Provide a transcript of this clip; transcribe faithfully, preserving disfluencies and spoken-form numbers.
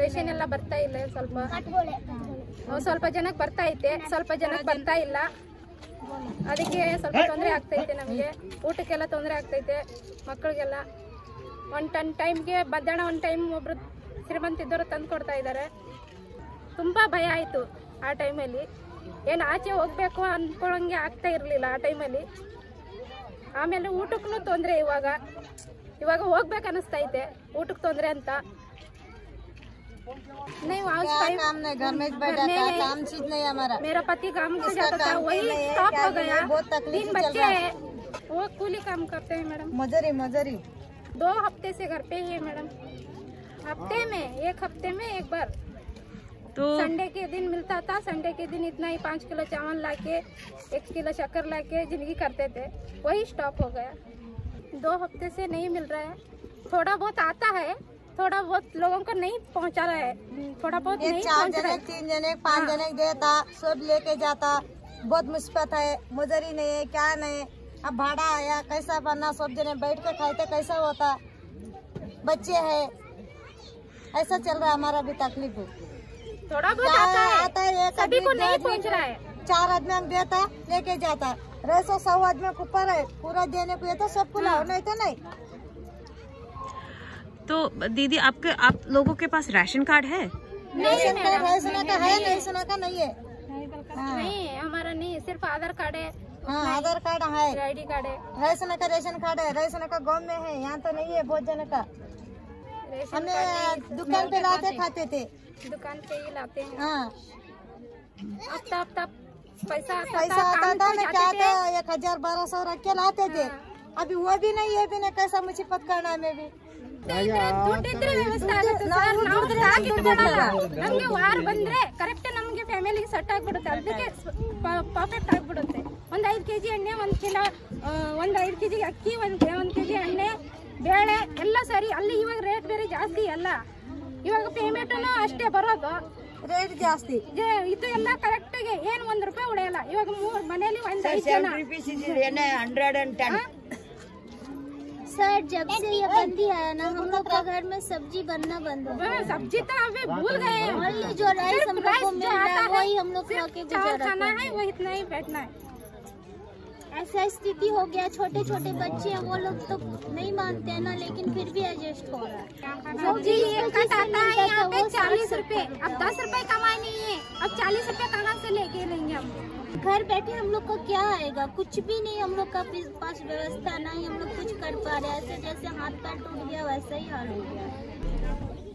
Patient ಎಲ್ಲ ಬರ್ತಾ ಇಲ್ಲ ಸ್ವಲ್ಪ ಸ್ವಲ್ಪ ಜನಕ್ಕೆ ಬರ್ತಾ ಐತೆ ಸ್ವಲ್ಪ ಜನಕ್ಕೆ ಬರ್ತಾ ಇಲ್ಲ ಅದಕ್ಕೆ ಸ್ವಲ್ಪ ತೊಂದರೆ ಆಗ್ತಾ ಐತೆ ನಮಗೆ ಊಟಕ್ಕೆಲ್ಲ ತೊಂದರೆ ಆಗ್ತಾ ಐತೆ ಮಕ್ಕಳಿಗೆಲ್ಲ ಒಂದು ಟನ್ ಟೈಮ್ ಗೆ ಬದಣ ಒಂದು ಟೈಮ್ ಒಬ್ರು ಶ್ರೀಮಂತ ಇದ್ದವರು ತಂದು ಕೊಡ್ತಾ ಇದ್ದಾರೆ ತುಂಬಾ ಭಯ ಆಯ್ತು ಆ ಟೈಮ್ ಅಲ್ಲಿ ಏನು ಆಚೆ ಹೋಗಬೇಕು ಅನ್ಕೊಳ್ಳಂಗೆ ಆಗ್ತಾ ಇರಲಿಲ್ಲ ಆ ಟೈಮ್ ಅಲ್ಲಿ ಆಮೇಲೆ ಊಟಕ್ಕೂ ತೊಂದರೆ ಇವಾಗ ಇವಾಗ ಹೋಗಬೇಕು ಅನಿಸ್ತಾ ಐತೆ ಊಟಕ್ಕೆ ತೊಂದರೆ ಅಂತ नहीं क्या काम नहीं घर में बैठा था काम चीज नहीं हमारा मेरा पति काम को जाता था वही स्टॉप हो गया बहुत तकलीफ चल रहा है वो कूली काम करते हैं मैडम मजदूरी मजदूरी दो हफ्ते से घर पे ही है मैडम हफ्ते में एक हफ्ते में एक बार तो संडे के दिन मिलता था संडे के दिन इतना ही पाँच किलो चावल ला के एक किलो शक्कर ला के जिंदगी करते थे वही स्टॉप हो गया दो हफ्ते से नहीं मिल रहा है थोड़ा बहुत आता है थोड़ा बहुत लोगों को नहीं पहुंचा रहा है थोड़ा बहुत नहीं चार जने तीन जने पाँच हाँ। जने देता सब लेके जाता बहुत मुसीबत है मजदूरी नहीं है क्या नहीं अब भाड़ा आया कैसा बना सब जने बैठ के खाते कैसा होता बच्चे है ऐसा चल रहा है हमारा भी तकलीफ है थोड़ा बहुत आता है, आता है सभी को नहीं पहुँच रहा है चार आदमी देता लेके जाता रैसो सौ आदमी को ऊपर है पूरा देने को तो सबको लाओ नहीं तो नहीं तो दीदी आपके आप लोगों के पास राशन कार्ड है नहीं नहीं सुना का है नहीं सुना का नहीं है नहीं हमारा नहीं है सिर्फ आधार कार्ड है आधार कार्ड है आईडी कार्ड है राशन का राशन कार्ड है राशन का गाँव में है यहाँ तो नहीं है बहुत जन का हमें दुकान पे लाते खाते थे दुकान पे ही लाते हैं पैसा पैसा आता था ना क्या था एक हजार बारह सौ रख के लाते थे अभी वो भी नहीं है बिना कैसा मुसीबत करना में भी ದುಡ್ಡಿದ್ರೆ ವ್ಯವಸ್ಥೆ ಆಗುತ್ತೆ ಸರ್ ನಾವು ಸಾಕಿಟ್ಕೊಳ್ಳಲ್ಲ ನಮಗೆ ವಾರ ಬಂದ್ರೆ ಕರೆಕ್ಟ್ ನಮಗೆ ಫ್ಯಾಮಿಲಿಗೆ ಸೆಟ್ ಆಗಿಬಿಡುತ್ತೆ ಅದಕ್ಕೆ ಪರ್ಫೆಕ್ಟ್ ಆಗಿಬಿಡುತ್ತೆ ಒಂದು ಐದು ಕೆಜಿ ಎಣ್ಣೆ ಒಂದು ಕಿಲೋ ಒಂದು ಐದು ಕೆಜಿ ಅಕ್ಕಿ ಒಂದು ಒಂದು ಕೆಜಿ ಎಣ್ಣೆ ಬೇಳೆ ಎಲ್ಲ ಸರಿ ಅಲ್ಲಿ ಇವಾಗ ರೇಟ್ ಬೇರೆ ಜಾಸ್ತಿ ಅಲ್ಲ ಇವಾಗ ಪೇಮೆಂಟನ್ನು ಅಷ್ಟೇ ಬರೋದು ರೇಟ್ ಜಾಸ್ತಿ ಇದು ಎಲ್ಲ ಕರೆಕ್ಟಾಗಿ ಏನು ಒಂದು ರೂಪಾಯಿ ಉಳಿಯಲ್ಲ ಇವಾಗ ಮನೆಯಲ್ಲಿ ಒಂದು ಐದು ಜನ सर जब से ये बंदी है ना हम लोग का घर में सब्जी बनना बंद हो गया सब्जी तो हमें भूल गए हैं और ये जो राइस हम लोग को मिल रहा है वही हम लोग खा के गुजारा करना है वो इतना ही बैठना है ऐसा स्थिति हो गया छोटे छोटे बच्चे हैं वो लोग तो नहीं मानते हैं ना लेकिन फिर भी एडजस्ट हो रहा है सब्जी एक कट आता है यहाँ पे चालीस रूपए अब दस रूपए कमाए नहीं है अब चालीस रूपए कहाँ से लेके रहेंगे हम घर बैठे हम लोग को क्या आएगा कुछ भी नहीं हम लोग का पास व्यवस्था नहीं हम लोग कुछ कर पा रहे हैं ऐसे जैसे हाथ पैर टूट गया वैसा ही हाल हो गया।